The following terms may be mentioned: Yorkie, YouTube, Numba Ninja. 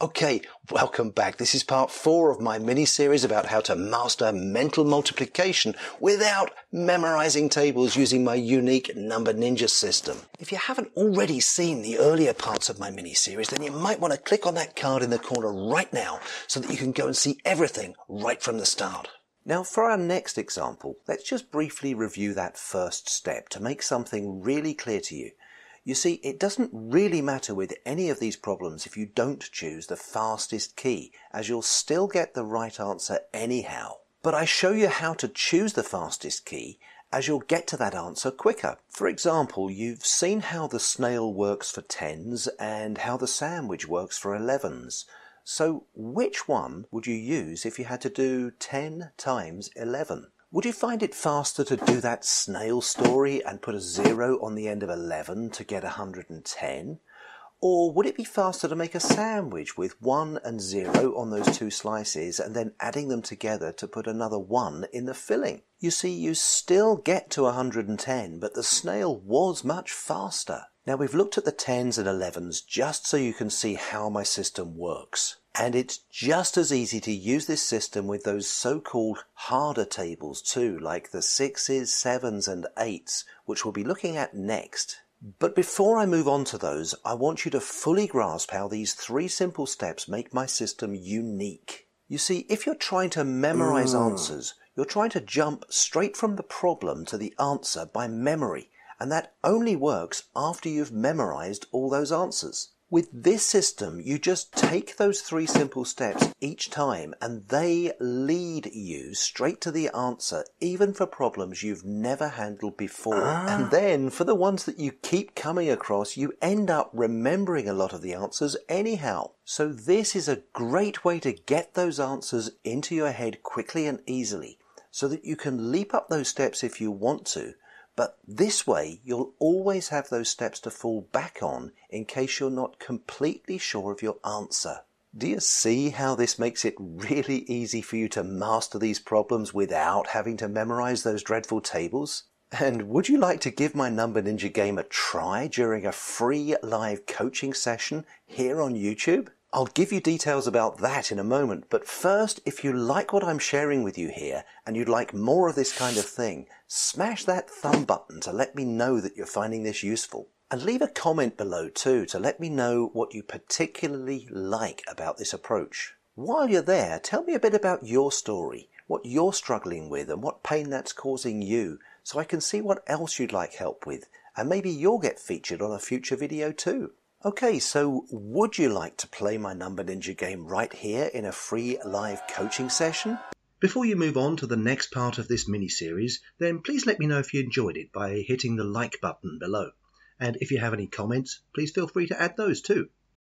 Okay, welcome back. This is part 4 of my mini-series about how to master mental multiplication without memorizing tables using my unique Numba Ninja system. If you haven't already seen the earlier parts of my mini-series, then you might want to click on that card in the corner right now so that you can go and see everything right from the start. Now for our next example, let's just briefly review that first step to make something really clear to you. You see, it doesn't really matter with any of these problems if you don't choose the fastest key, as you'll still get the right answer anyhow. But I show you how to choose the fastest key, as you'll get to that answer quicker. For example, you've seen how the snail works for 10s and how the sandwich works for 11s. So which one would you use if you had to do 10 times 11? Would you find it faster to do that snail story and put a 0 on the end of 11 to get 110? Or would it be faster to make a sandwich with 1 and 0 on those two slices and then adding them together to put another 1 in the filling? You see, you still get to 110, but the snail was much faster. Now we've looked at the 10s and 11s just so you can see how my system works. And it's just as easy to use this system with those so-called harder tables too, like the 6s, 7s and 8s, which we'll be looking at next. But before I move on to those, I want you to fully grasp how these 3 simple steps make my system unique. You see, if you're trying to memorize answers, you're trying to jump straight from the problem to the answer by memory, and that only works after you've memorized all those answers. With this system, you just take those 3 simple steps each time and they lead you straight to the answer, even for problems you've never handled before. And then, for the ones that you keep coming across, you end up remembering a lot of the answers anyhow. So this is a great way to get those answers into your head quickly and easily, so that you can leap up those steps if you want to. But this way, you'll always have those steps to fall back on in case you're not completely sure of your answer. Do you see how this makes it really easy for you to master these problems without having to memorize those dreadful tables? And would you like to give my Numba Ninja game a try during a free live coaching session here on YouTube? I'll give you details about that in a moment, but first, if you like what I'm sharing with you here and you'd like more of this kind of thing, smash that thumb button to let me know that you're finding this useful. And leave a comment below too to let me know what you particularly like about this approach. While you're there, tell me a bit about your story, what you're struggling with and what pain that's causing you, so I can see what else you'd like help with, and maybe you'll get featured on a future video too. Okay, so would you like to play my Numba Ninja game right here in a free live coaching session? Before you move on to the next part of this mini-series, then please let me know if you enjoyed it by hitting the like button below. And if you have any comments, please feel free to add those too.